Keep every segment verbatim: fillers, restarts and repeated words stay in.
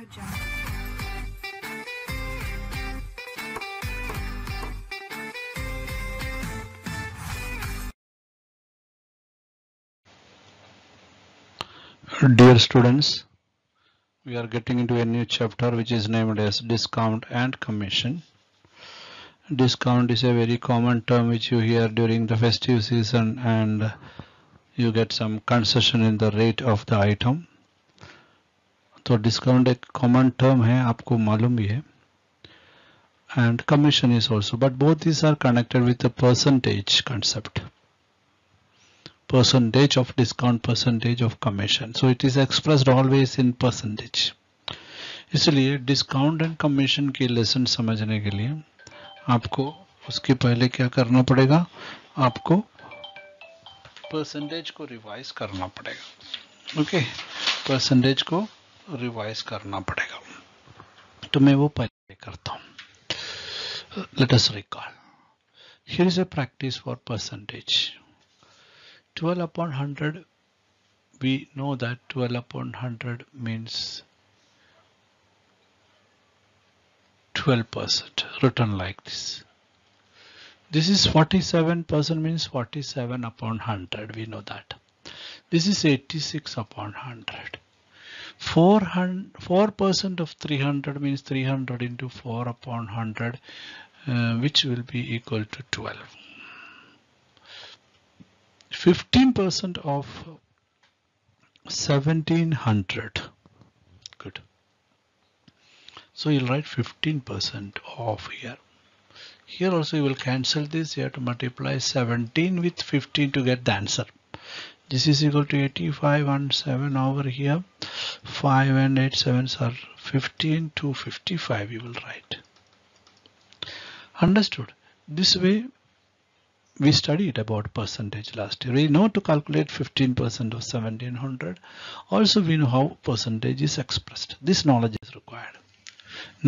your job. Dear students, we are getting into a new chapter which is named as discount and commission. Discount is a very common term which you hear during the festive season, and you get some concession in the rate of the item. So discount is a common term, hai, aapko malum bhi hai, and commission is also, but both these are connected with the percentage concept. Percentage of discount, percentage of commission. So it is expressed always in percentage. इसलिए discount and commission की lesson समझने के लिए आपको उसके पहले क्या करना पड़ेगा, आपको percentage को revise करना पड़ेगा. Okay, percentage को revise करना पड़ेगा. तो मैं वो पहले करता हूँ. Let us recall. Here is a practice for percentage. twelve upon one hundred, we know that twelve upon one hundred means twelve percent, written like this. This is forty-seven percent, means forty-seven upon one hundred, we know that. This is eighty-six upon one hundred. four percent of three hundred means three hundred into four upon one hundred, uh, which will be equal to twelve. fifteen percent of seventeen hundred. Good. So you'll write fifteen percent of here. Here also you will cancel this. You have to multiply seventeen with fifteen to get the answer. This is equal to eighty-five and seven over here. five and eight sevens are fifteen to fifty-five. You will write. Understood? This way we studied about percentage last year. We know to calculate fifteen percent of seventeen hundred. Also we know how percentage is expressed. This knowledge is required.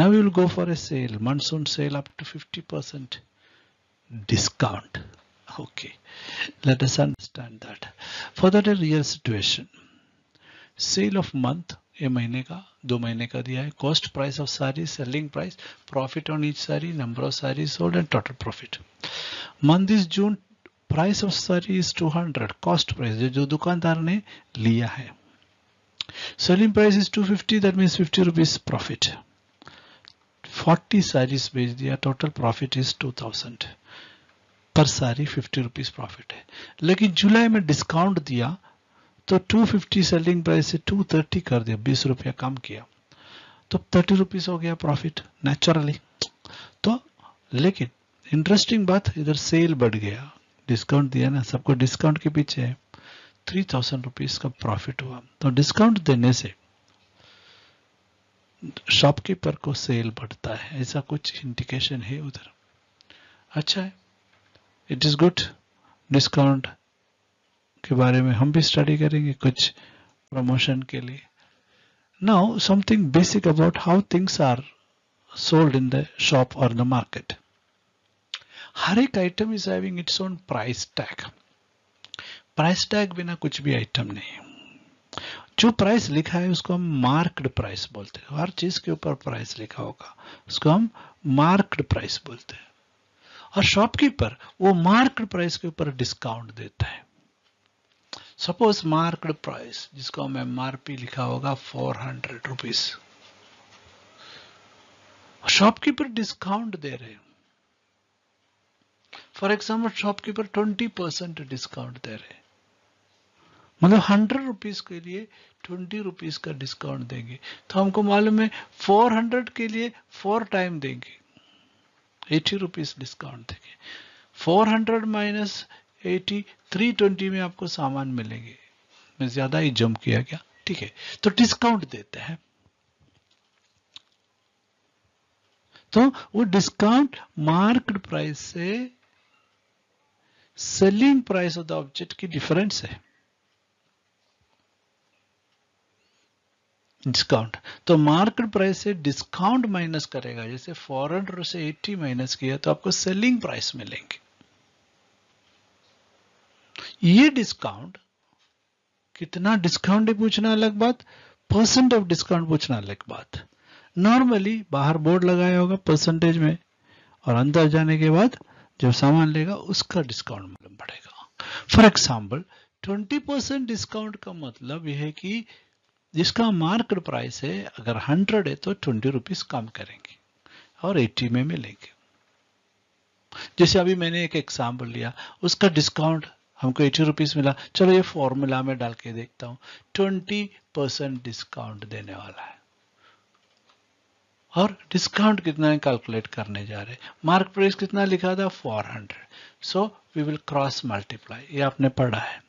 Now we will go for a sale, monsoon sale up to fifty percent discount. Okay, let us understand that. For that, a real situation. Sale of month, a महीने का, दो महीने का दिया है. Cost price of sari, selling price, profit on each sari, number of saris sold and total profit. Month is June, price of sari is two hundred, cost price जो दुकानदार ने लिया है. Selling price is two fifty, that means fifty rupees profit. forty saris बेच दिया, total profit is two thousand. पर सारी fifty rupees profit है. लेकिन जुलाई में discount दिया तो two fifty selling price से two thirty कर दिया, बीस रुपया कम किया, तो thirty rupees हो गया profit naturally. तो लेकिन इंटरेस्टिंग बात, इधर सेल बढ़ गया, डिस्काउंट दिया ना, सबको डिस्काउंट के पीछे है, थ्री थाउजेंड रुपीज का प्रॉफिट हुआ. तो डिस्काउंट देने से शॉपकीपर को सेल बढ़ता है, ऐसा कुछ इंडिकेशन है उधर. अच्छा है, इट इज गुड. डिस्काउंट के बारे में हम भी स्टडी करेंगे कुछ प्रमोशन के लिए. Now something basic about how things are sold in the shop और द मार्केट. हर एक item is having its own price tag. Price tag बिना कुछ भी आइटम नहीं. जो प्राइस लिखा है उसको हम मार्क्ड प्राइस बोलते हैं. हर चीज के ऊपर प्राइस लिखा होगा उसको हम मार्क्ड प्राइस बोलते हैं. और शॉपकीपर वो मार्क्ड प्राइस के ऊपर डिस्काउंट देता है. सपोज मार्क्ड प्राइस जिसको हम एमआरपी लिखा होगा four hundred rupees, shopkeeper discount दे रहे हैं. For example, shopkeeper twenty percent discount दे रहे, मतलब one hundred rupees के लिए twenty rupees का discount देंगे. तो हमको मालूम है four hundred के लिए four time देंगे, eighty rupees discount देंगे. four hundred minus eighty, three twenty में आपको सामान मिलेंगे. मैं ज्यादा ही जंप किया क्या, ठीक है, तो discount देते हैं. तो वो डिस्काउंट मार्केट प्राइस से selling price of the object की डिफरेंस है डिस्काउंट. तो मार्केट प्राइस से डिस्काउंट माइनस करेगा, जैसे फोर हंड्रेड से एटी माइनस किया तो आपको सेलिंग प्राइस मिलेंगे. ये डिस्काउंट कितना डिस्काउंट है पूछना अलग बात, परसेंट ऑफ डिस्काउंट पूछना अलग बात। नॉर्मली बाहर बोर्ड लगाया होगा परसेंटेज में और अंदर जाने के बाद जब सामान लेगा उसका डिस्काउंट मालूम पड़ेगा। For example twenty percent discount का मतलब यह है कि जिसका मार्केट प्राइस है अगर हंड्रेड है तो ट्वेंटी रुपीज कम करेंगे और एटी में मिलेंगे। जैसे अभी मैंने एक एग्जाम्पल लिया उसका डिस्काउंट हमको एटी रुपीज मिला, चलो ये फॉर्मूला में डाल के देखता हूँ ट्वेंटी परसेंट डिस्काउंट देने वाला है और डिस्काउंट कितना है कैलकुलेट करने जा रहे। मार्क प्राइस कितना लिखा था four hundred, so we will cross multiply, ये आपने पढ़ा है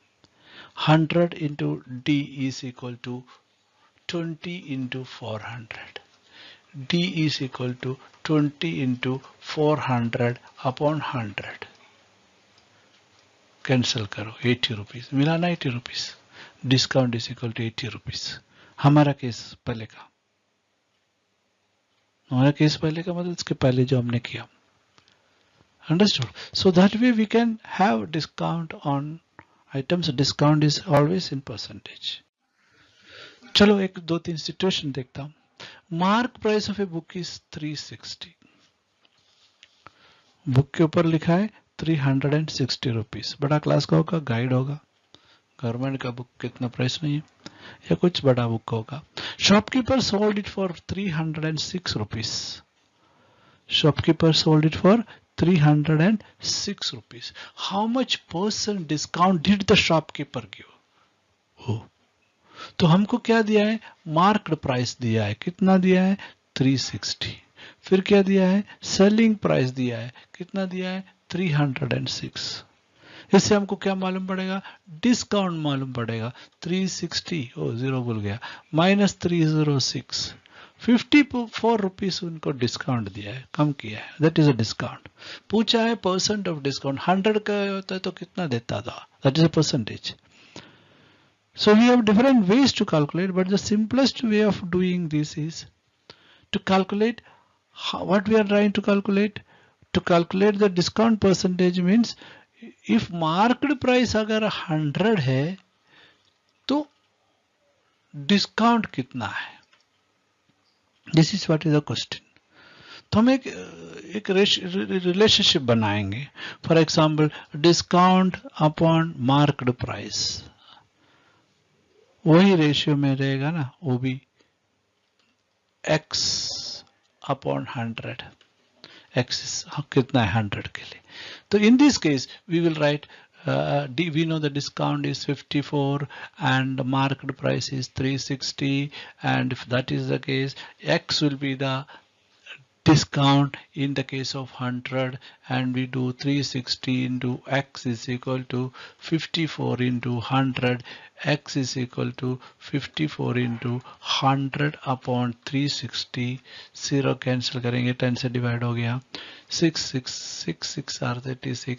hundred into D is equal to twenty into four hundred, D is equal to twenty into four hundred upon hundred, cancel करो एटी रुपीज मिला ना, eighty rupees discount is equal to eighty rupees. हमारा case पहले का हमारा case पहले का मतलब इसके पहले जो हमने किया, understood. So that way we can have discount on items, discount is always in percentage. चलो एक दो तीन सिचुएशन देखता हूं। Mark price of a book is three sixty, book के ऊपर लिखा है three hundred and sixty rupees, बड़ा क्लास का होगा, गाइड होगा, गवर्नमेंट का बुक कितना प्राइस नहीं है या कुछ बड़ा बुक होगा। Shopkeeper sold it for three hundred and six rupees, shopkeeper sold it for three hundred and six rupees. How much percent discount did the shopkeeper give? हो तो हमको क्या दिया है, मार्केट प्राइस दिया है, कितना दिया है थ्री सिक्सटी, फिर क्या दिया है सेलिंग प्राइस दिया है, कितना दिया है थ्री हंड्रेड एंड सिक्स। इससे हमको क्या मालूम पड़ेगा, डिस्काउंट मालूम पड़ेगा। थ्री सिक्सटी ओ जीरो भूल गया, minus three zero six, fifty four rupees उनको डिस्काउंट दिया है, कम किया है, दैट इज अ डिस्काउंट। पूछा है परसेंट ऑफ डिस्काउंट, हंड्रेड का होता है तो कितना देता था, that is a percentage. So we have different ways to calculate but the simplest way of doing this is to calculate what we are trying to calculate. To calculate the discount percentage means if market price अगर hundred है तो discount कितना है, this is what is the question. तो हम एक एक relationship बनाएंगे, for example discount upon market price, वही रेशियो में रहेगा ना, वो भी एक्स अपॉन हंड्रेड, एक्स कितना है हंड्रेड के लिए। So in this case we will write uh, D, we know the discount is fifty-four and market price is three sixty, and if that is the case X will be the discount in the case of one hundred, and we do three sixty into X is equal to fifty-four into one hundred, X is equal to fifty-four into one hundred upon three sixty, zero cancel करेंगे, ten से divide हो गया, six six six six are thirty-six,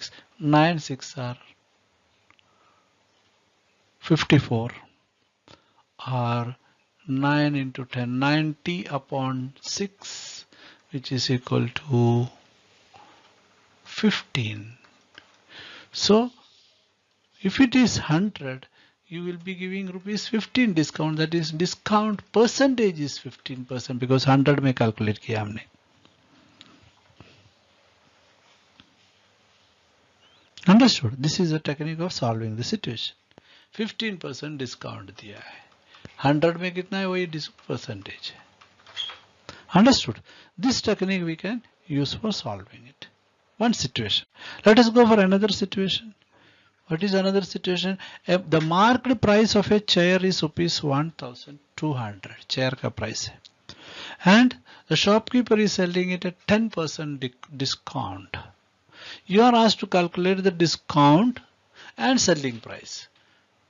nine six are fifty-four, are nine into ten, ninety upon six which is equal to fifteen. So if it is one hundred you will be giving rupees fifteen discount, that is discount percentage is fifteen percent because one hundred में calculate किया हमने, understood? This is a technique of solving the situation. fifteen percent discount दिया है, one hundred में कितना है वही percentage है, understood? This technique we can use for solving it. One situation. Let us go for another situation. What is another situation? If the market price of a chair is rupees one thousand two hundred, chair ka price hai, and the shopkeeper is selling it at ten percent discount. You are asked to calculate the discount and selling price.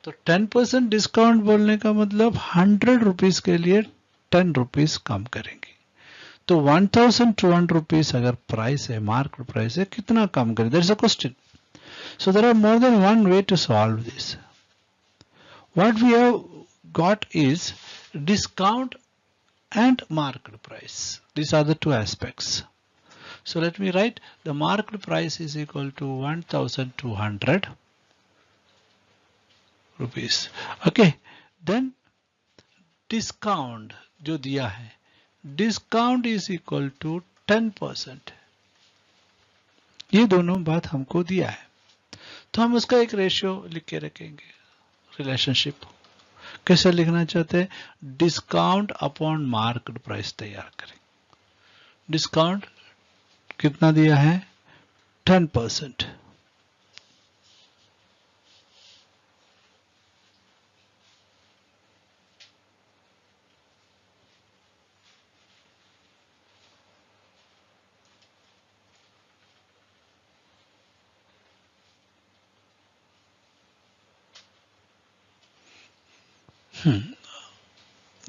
So ten percent discount बोलने का मतलब one hundred rupees के लिए ten rupees कम करेंगे, तो one thousand two hundred rupees अगर price है, market price है, कितना कम करें, that is a question. So there are more than one way to solve this. What we have got is discount and market price, these are the two aspects. So let me write the market price is equal to one thousand two hundred rupees, okay, then discount जो दिया है, discount is equal to ten percent, ये दोनों बात हमको दिया है। तो हम उसका एक रेशियो लिख के रखेंगे, रिलेशनशिप कैसे लिखना चाहते हैं, डिस्काउंट अपॉन मार्केट प्राइस तैयार करें। डिस्काउंट कितना दिया है, ten percent,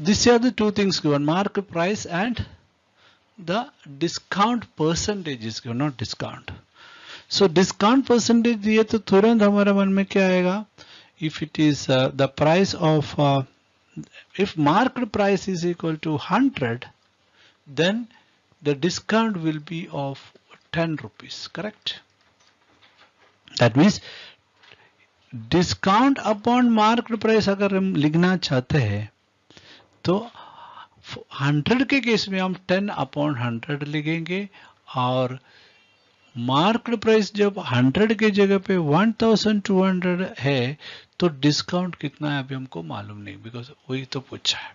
these are the two things given, market price and the discount percentage is given, not discount. So discount percentage दिए तो तुरंत हमारे मन में क्या आएगा, if it is uh, the price of uh, if market price is equal to one hundred, then the discount will be of ten rupees, correct? That means discount upon market price अगर हम लिखना चाहते हैं तो hundred के case में हम ten upon hundred लिखेंगे, और मार्केट प्राइस जब हंड्रेड के जगह पे वन थाउजेंड टू हंड्रेड है तो डिस्काउंट कितना है अभी हमको मालूम नहीं, बिकॉज वही तो पूछा है।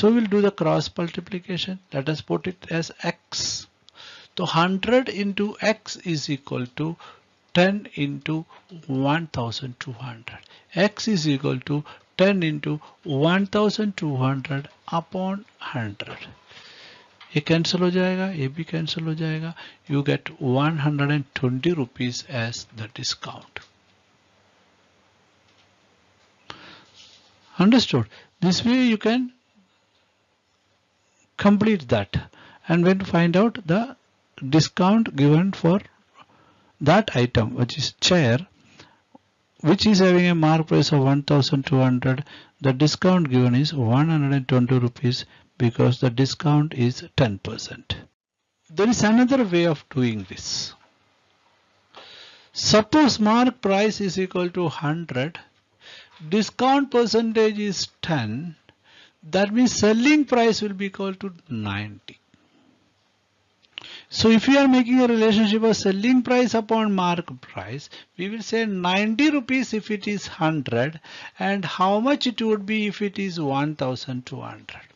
So will do the cross multiplication, let us put it as X, तो hundred into x is equal to ten into one thousand two hundred. X is equal to ten into one thousand two hundred upon one hundred. ये cancel हो जाएगा, ये भी cancel हो जाएगा, you get one hundred twenty rupees as the discount. Understood? This way you can complete that and then find out the discount given for that item, which is chair, which is having a mark price of one thousand two hundred, the discount given is one hundred twenty rupees because the discount is ten percent. There is another way of doing this. Suppose mark price is equal to one hundred, discount percentage is ten, that means selling price will be equal to ninety. So if you are making a relationship of selling price upon market price, we will say ninety rupees if it is one hundred, and how much it would be if it is one thousand two hundred.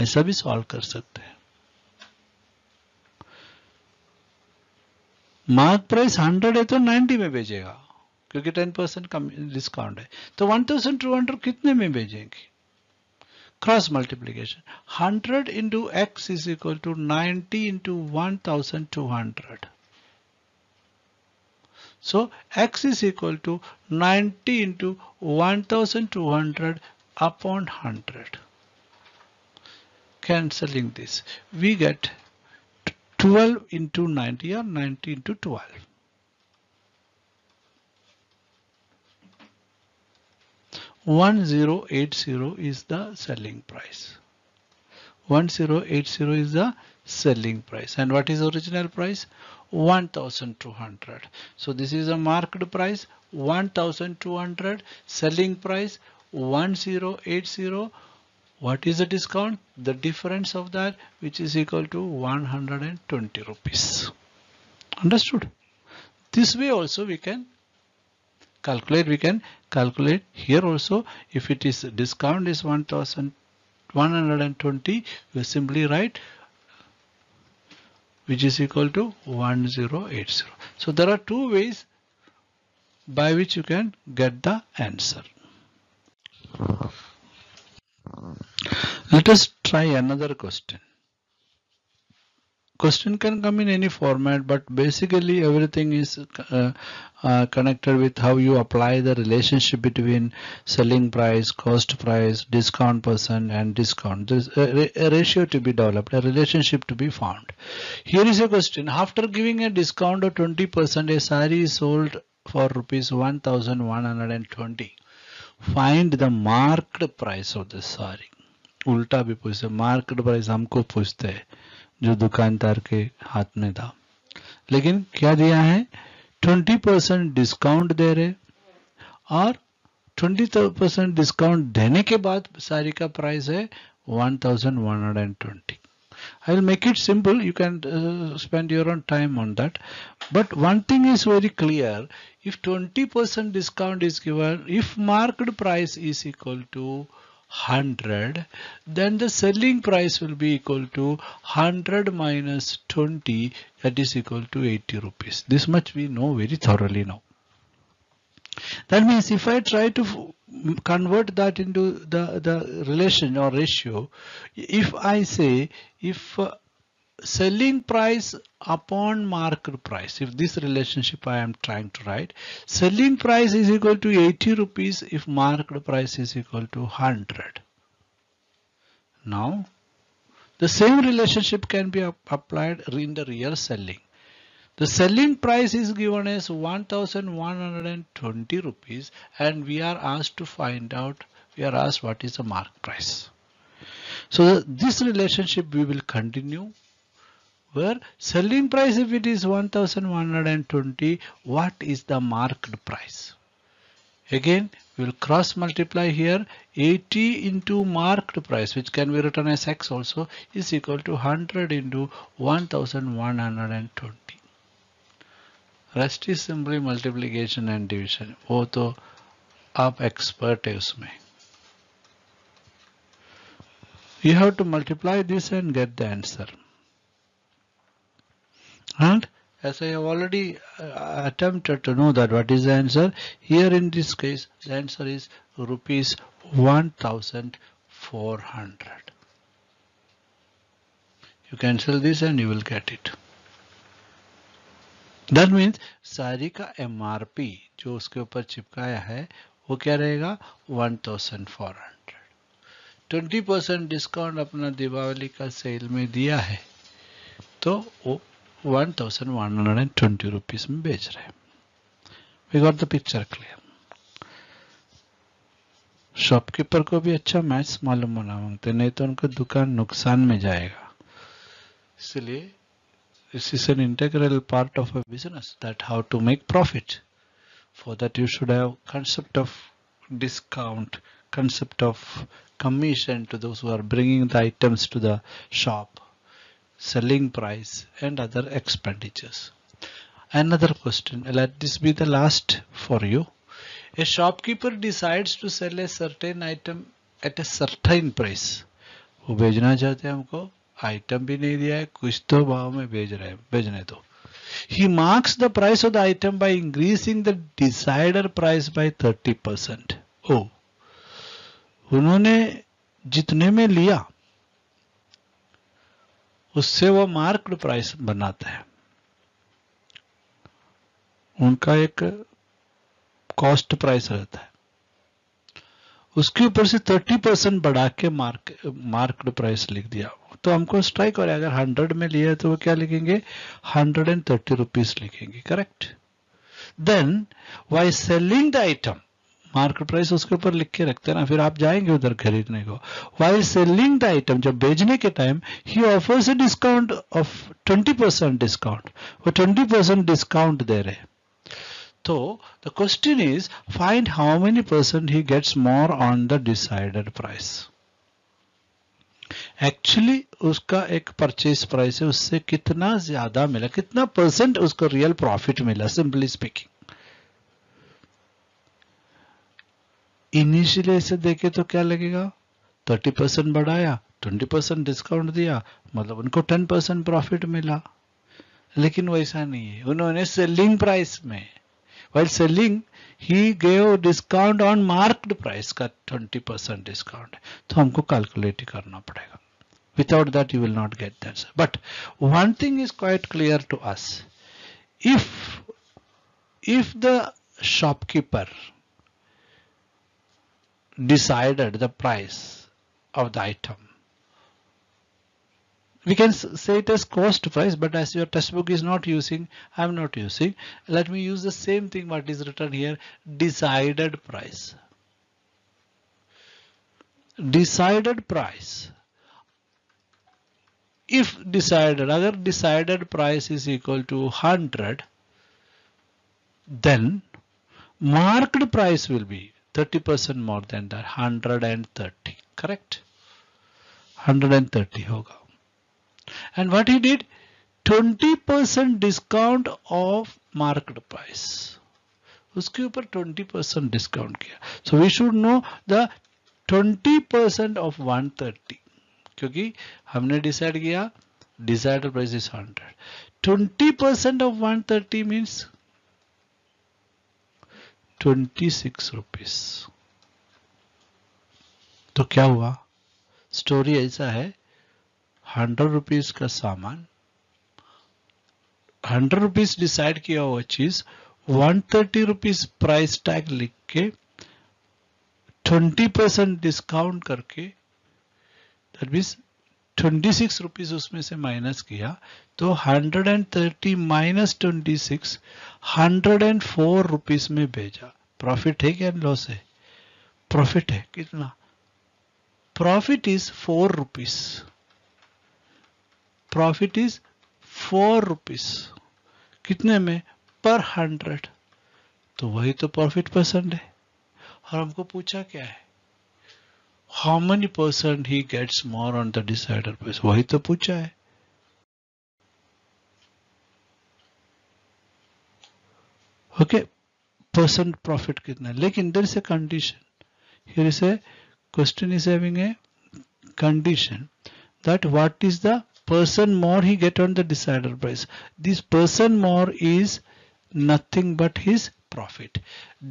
ऐसा भी solve कर सकते हैं। Market price hundred है तो ninety में बेचेगा क्योंकि टेन परसेंट का डिस्काउंट है, तो वन थाउजेंड टू हंड्रेड कितने में बेचेंगे, cross multiplication, hundred into x is equal to ninety into one thousand two hundred. So x is equal to ninety into one thousand two hundred upon hundred. Cancelling this, we get twelve into ninety or ninety into twelve. one thousand eighty is the selling price. one thousand eighty is the selling price, and what is original price? one thousand two hundred. So this is a market price one thousand two hundred, selling price one thousand eighty. What is the discount? The difference of that, which is equal to one hundred twenty rupees. Understood? This way also we can calculate, we can calculate here also. If it is discount is one thousand one hundred twenty, we simply write which is equal to one thousand eighty. So there are two ways by which you can get the answer. Let us try another question. Question can come in any format, but basically everything is uh, uh, connected with how you apply the relationship between selling price, cost price, discount percent and discount. There is a, a ratio to be developed, a relationship to be found. Here is a question. After giving a discount of twenty percent, a saree is sold for rupees one thousand one hundred twenty. Find the market price of the saree. उल्टा भी पूछते, market price हमको पूछते हैं जो दुकानदार के हाथ में था, लेकिन क्या दिया है, ट्वेंटी परसेंट डिस्काउंट दे रहे और ट्वेंटी परसेंट discount देने के बाद साड़ी का प्राइस है one thousand one hundred twenty. I will make it simple. You can uh, spend your own time on that. But one thing is very clear. If twenty percent discount is given, if market price is equal to one hundred, then the selling price will be equal to one hundred minus twenty, that is equal to eighty rupees. This much we know very thoroughly now. That means if I try to convert that into the, the relation or ratio, if I say if uh, selling price upon market price, if this relationship I am trying to write, selling price is equal to eighty rupees if market price is equal to one hundred. Now, the same relationship can be applied in the real selling. The selling price is given as one thousand one hundred twenty rupees and we are asked to find out, we are asked what is the market price. So this relationship we will continue, where selling price, if it is one thousand one hundred twenty, what is the market price? Again, we will cross multiply here. eighty into market price, which can be written as X also, is equal to one hundred into one thousand one hundred twenty. Rest is simply multiplication and division. वो तो आप expert है उसमें. You have to multiply this and get the answer. And as I have already uh, attempted to know that what is the answer, here in this case the answer is rupees one thousand four hundred. You cancel this and you will get it. That means sari का M R P जो उसके ऊपर चिपकाया है वो क्या रहेगा one thousand four hundred. twenty percent discount अपना दिवाली का सेल में दिया है तो वो one thousand one hundred twenty rupees में बेच रहे हैं. We got the picture clear. Shopkeeper को भी अच्छा मैथ्स मालूम होना मांगते नहीं तो उनका दुकान नुकसान में जाएगा. इसलिए this is an integral part of a business, that how to make profit. For that you should have concept of discount, concept of commission to those who are bringing the items to the shop, selling price and other expenditures. Another question, let this be the last for you. A shopkeeper decides to sell a certain item at a certain price. वो बेचना चाहते हैं हमको, item भी नहीं दिया है, कुछ तो भाव में बेच रहे हैं, बेचने दो. He marks the price of the item by increasing the desired price by thirty percent. Oh, उन्होंने जितने में लिया उससे वो मार्क्ड प्राइस बनाता है. उनका एक कॉस्ट प्राइस रहता है, उसके ऊपर से thirty percent बढ़ा के मार्क मार्क्ड प्राइस लिख दिया तो हमको स्ट्राइक हो रहा है. अगर one hundred में लिया है तो वो क्या लिखेंगे, one hundred thirty rupees लिखेंगे, correct. Then while selling the item, market price उसके ऊपर लिख के रखते हैं ना, फिर आप जाएंगे उधर खरीदने को. व्हाइल सेलिंग द आइटम, जब बेचने के time, he offers a discount of twenty percent discount, वो twenty percent डिस्काउंट दे रहे हैं. So the question is, find how many percent he gets more on the decided price. Actually, उसका एक purchase price है, उससे कितना ज़्यादा मिला, कितना percent उसको real profit मिला, simply speaking. Initially इसे देखे तो क्या लगेगा, thirty percent बढ़ाया, twenty percent discount दिया, मतलब उनको ten percent profit मिला. लेकिन वैसा नहीं है, उन्होंने selling price में, while selling, he gave discount on marked price का twenty percent discount. तो हमको calculate करना पड़ेगा. Without that, you will not get the answer. But one thing is quite clear to us. If, if the shopkeeper decided the price of the item, we can say it as cost price, but as your textbook is not using, I am not using. Let me use the same thing what is written here, decided price. Decided price. If decided, agar decided price is equal to one hundred, then marked price will be, thirty percent more than that, one hundred thirty, correct? one hundred thirty hoga. And what he did, twenty percent discount of market price. उसके ऊपर twenty percent discount किया. So we should know the twenty percent of one hundred thirty. क्योंकि हमने decide किया desired price is one hundred. twenty percent of one hundred thirty means twenty-six rupees. तो क्या हुआ? Story ऐसा है, one hundred rupees का सामान, one hundred rupees decide किया हुआ चीज, one hundred thirty rupees price tag लिख के twenty percent discount करके, that means twenty-six rupees उसमें से minus किया, तो one hundred thirty minus twenty-six, one hundred four rupees में भेजा. Profit है क्या loss है? Profit है कितना? Profit is four rupees. Profit is four rupees. कितने में? Per hundred. तो वही तो profit percent है. और हमको पूछा क्या है? How many percent he gets more on the decider price? वही तो पूछा है. Okay. Percent profit कितना है? लेकिन there is a condition. Here is a question is having a condition that what is the percent more he get on the decider price? This percent more is nothing but his profit.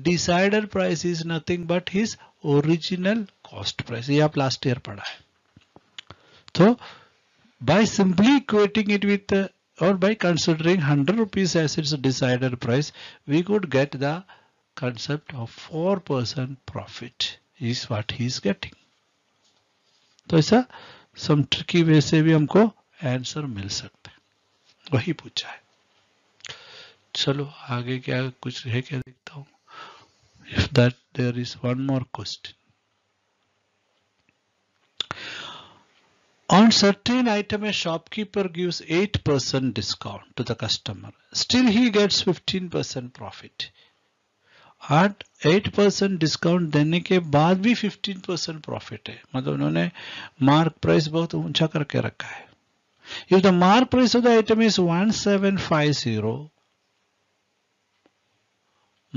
Decider price is nothing but his original cost price. ये आप last year पढ़ा है. So by simply equating it with uh, or by considering one hundred rupees as its decider price, we could get the concept of four percent profit is what he is getting. तो ऐसा some tricky way से भी हमको answer मिल सकता है. वही पूछा है. चलो आगे क्या कुछ है क्या देखता हूँ. If that there is one more question. On certain item, a shopkeeper gives eight percent discount to the customer. Still he gets fifteen percent profit. आठ eight percent डिस्काउंट देने के बाद भी fifteen percent प्रॉफिट है. मतलब उन्होंने mark price बहुत ऊंचा करके रखा है. If the mark price of the item is one seven five zero,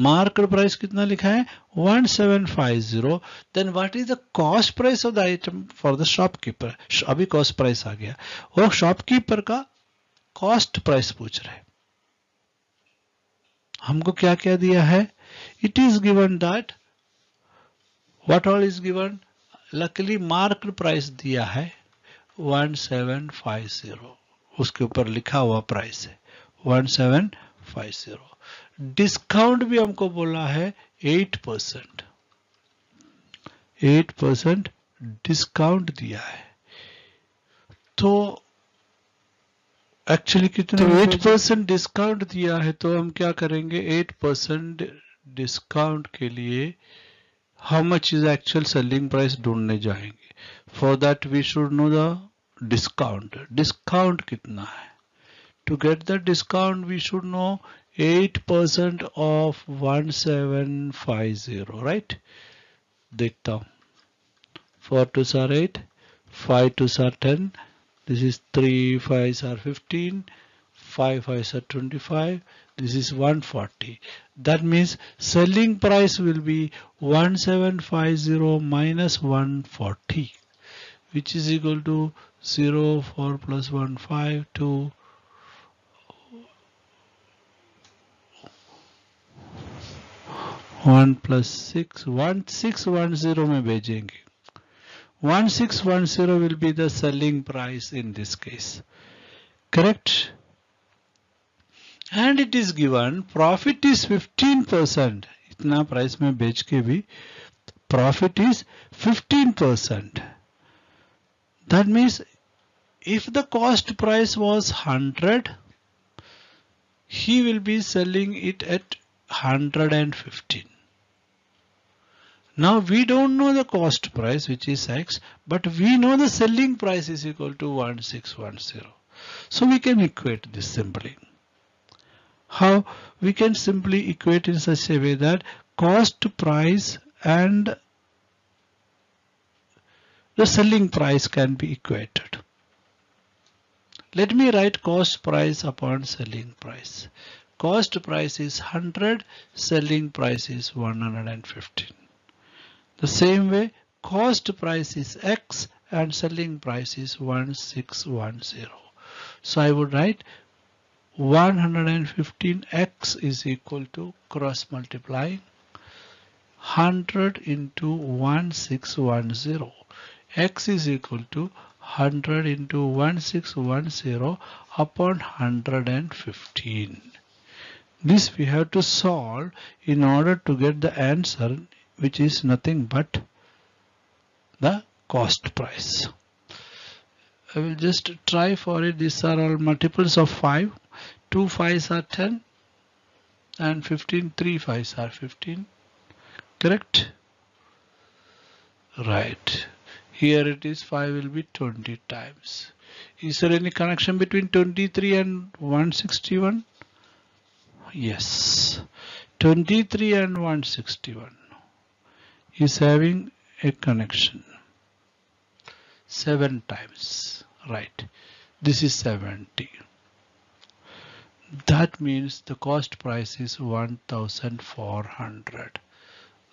mark price कितना लिखा है? one seven five zero. Then what is the cost price of the item for the shopkeeper? अभी cost price आ गया. वो shopkeeper का cost price पूछ रहे हैं. हमको क्या क्या दिया है? It is given that what all is given. Luckily marked price दिया है one seven five zero. उसके ऊपर लिखा हुआ price है one seven five zero. Discount भी हमको बोला है eight percent. eight percent discount दिया है. तो actually कितने eight percent discount दिया है? तो हम क्या करेंगे? eight percent discount के लिए how much is actual selling price ढूंढने जाएंगे. For that we should know the discount. Discount कितना है? To get the discount we should know eight percent of one seven five zero, right? देखता हूँ. four twos are eight, five twos are ten, this is three fives are fifteen, five fives are twenty-five, this is one forty. That means selling price will be one seven five zero minus one forty, which is equal to zero four plus one five two. one plus six, one six one zero में भेजेंगे. one six one zero will be the selling price in this case, correct? And it is given profit is fifteen percent. इतना price में बेच के भी profit is fifteen percent. That means if the cost price was one hundred, he will be selling it at one hundred fifteen. Now we don't know the cost price, which is X, but we know the selling price is equal to one six one zero. So we can equate this simply. How? We can simply equate in such a way that cost price and the selling price can be equated. Let me write cost price upon selling price. Cost price is one hundred, selling price is one hundred fifteen. The same way, cost price is X and selling price is one six one zero. So I would write one hundred fifteen X is equal to cross multiplying one hundred into one six one zero. X is equal to one hundred into one six one zero upon one hundred fifteen. This we have to solve in order to get the answer, which is nothing but the cost price. I will just try for it. These are all multiples of five. Two fives are ten and fifteen. Three fives are fifteen. Correct? Right. Here it is five will be twenty times. Is there any connection between twenty-three and one sixty-one? Yes. twenty-three and one sixty-one is having a connection. seven times. Right. This is seventy. That means the cost price is one thousand four hundred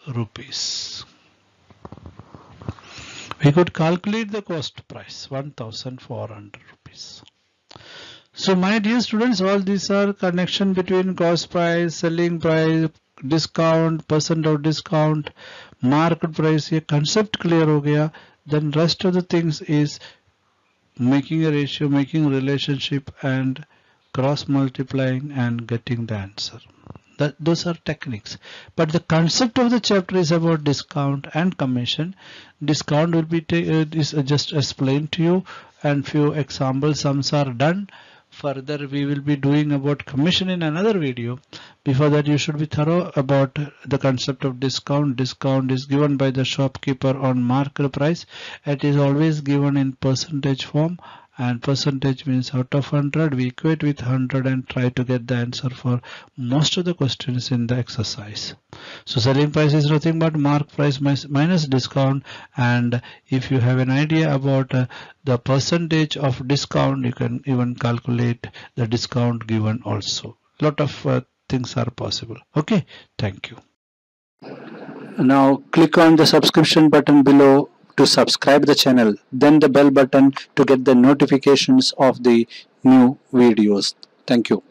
rupees. We could calculate the cost price one thousand four hundred rupees. So my dear students, all these are connection between cost price, selling price, discount, percent of discount, market price. Ye concept clear ho gaya. Then rest of the things is making a ratio, making relationship, and cross multiplying and getting the answer. That, those are techniques, but the concept of the chapter is about discount and commission. Discount will be is just explained to you, and few example sums are done. Further, we will be doing about commission in another video. Before that, you should be thorough about the concept of discount. Discount is given by the shopkeeper on market price. It is always given in percentage form. And percentage means out of one hundred, we equate with one hundred and try to get the answer for most of the questions in the exercise. So selling price is nothing but market price minus discount. And if you have an idea about uh, the percentage of discount, you can even calculate the discount given also. Lot of uh, things are possible. Okay, thank you. Now click on the subscription button below to subscribe the channel, then the bell button to get the notifications of the new videos. Thank you.